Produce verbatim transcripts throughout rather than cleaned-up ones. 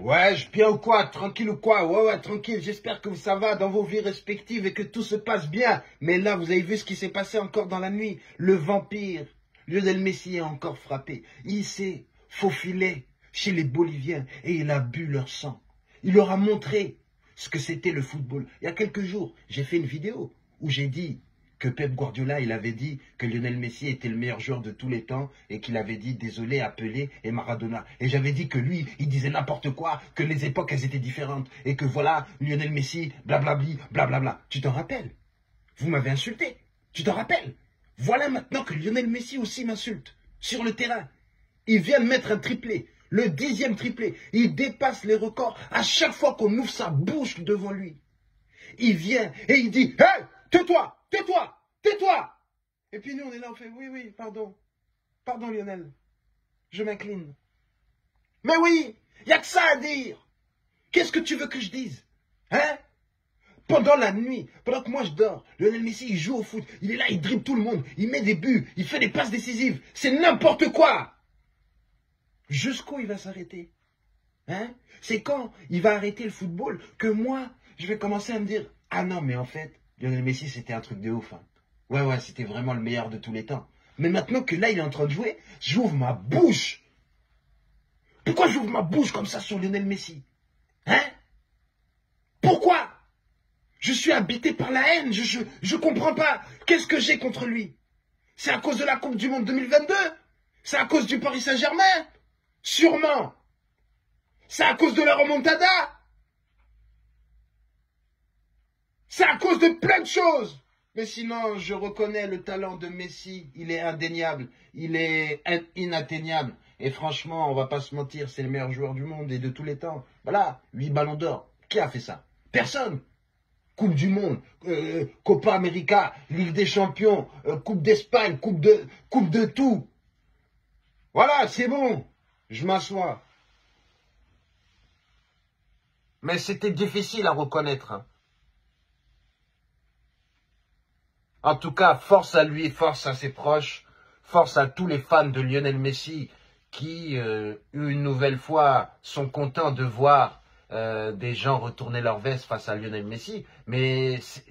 Ouais, je bien ou quoi? Tranquille ou quoi? Ouais, ouais, tranquille. J'espère que ça va dans vos vies respectives et que tout se passe bien. Mais là, vous avez vu ce qui s'est passé encore dans la nuit. Le vampire, Lionel Messi, a encore frappé. Il s'est faufilé chez les Boliviens et il a bu leur sang. Il leur a montré ce que c'était le football. Il y a quelques jours, j'ai fait une vidéo où j'ai dit que Pep Guardiola, il avait dit que Lionel Messi était le meilleur joueur de tous les temps et qu'il avait dit désolé, Pelé et Maradona. Et j'avais dit que lui, il disait n'importe quoi, que les époques, elles étaient différentes et que voilà, Lionel Messi, blablabli, blablabla. Tu t'en rappelles? Vous m'avez insulté. Tu t'en rappelles? Voilà maintenant que Lionel Messi aussi m'insulte sur le terrain. Il vient de mettre un triplé, le dixième triplé. Il dépasse les records à chaque fois qu'on ouvre sa bouche devant lui. Il vient et il dit « Hey, tais-toi !» Tais-toi, tais-toi. Et puis nous, on est là, on fait, oui, oui, pardon. Pardon, Lionel. Je m'incline. Mais oui, il n'y a que ça à dire. Qu'est-ce que tu veux que je dise? Hein? Pendant la nuit, pendant que moi je dors, Lionel Messi, il joue au foot. Il est là, il dribble tout le monde. Il met des buts, il fait des passes décisives. C'est n'importe quoi. Jusqu'où il va s'arrêter? Hein? C'est quand il va arrêter le football que moi, je vais commencer à me dire, ah non, mais en fait, Lionel Messi, c'était un truc de ouf. Hein. Ouais, ouais, c'était vraiment le meilleur de tous les temps. Mais maintenant que là, il est en train de jouer, j'ouvre ma bouche. Pourquoi j'ouvre ma bouche comme ça sur Lionel Messi? Hein? Pourquoi? Je suis habité par la haine. Je, je, je comprends pas. Qu'est-ce que j'ai contre lui? C'est à cause de la Coupe du Monde deux mille vingt-deux? C'est à cause du Paris Saint-Germain? Sûrement. C'est à cause de la remontada? C'est à cause de plein de choses. Mais sinon, je reconnais le talent de Messi. Il est indéniable. Il est inatteignable. Et franchement, on va pas se mentir, c'est le meilleur joueur du monde et de tous les temps. Voilà, huit ballons d'or. Qui a fait ça? Personne. Coupe du monde, euh, Copa América, Ligue des champions, euh, Coupe d'Espagne, coupe de, coupe de tout. Voilà, c'est bon. Je m'assois. Mais c'était difficile à reconnaître. Hein. En tout cas, force à lui, force à ses proches, force à tous les fans de Lionel Messi qui, euh, une nouvelle fois, sont contents de voir euh, des gens retourner leur veste face à Lionel Messi. Mais c'est,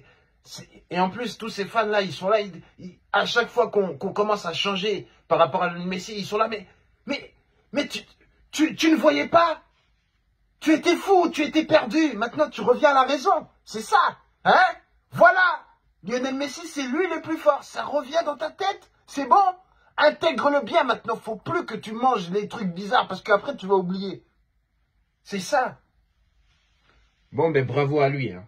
c'est... Et en plus, tous ces fans-là, ils sont là, ils, ils, à chaque fois qu'on qu'on commence à changer par rapport à Lionel Messi, ils sont là, mais, mais, mais tu, tu, tu ne voyais pas? Tu étais fou, tu étais perdu, maintenant tu reviens à la raison, c'est ça, hein? Voilà! Lionel Messi, c'est lui le plus fort. Ça revient dans ta tête. C'est bon. Intègre-le bien maintenant. Faut plus que tu manges les trucs bizarres parce qu'après, tu vas oublier. C'est ça. Bon, ben bravo à lui. Hein.